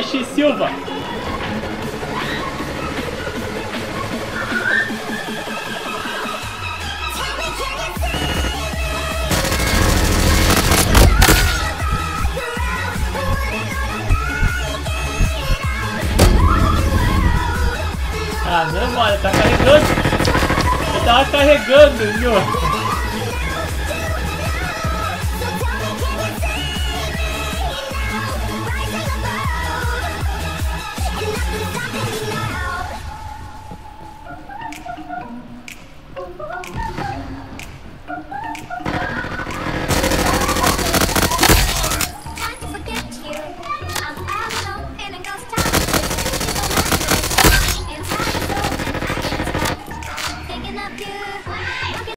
Ixi Silva. Ah, não, mano, tá carregando. Eu tava carregando, meu.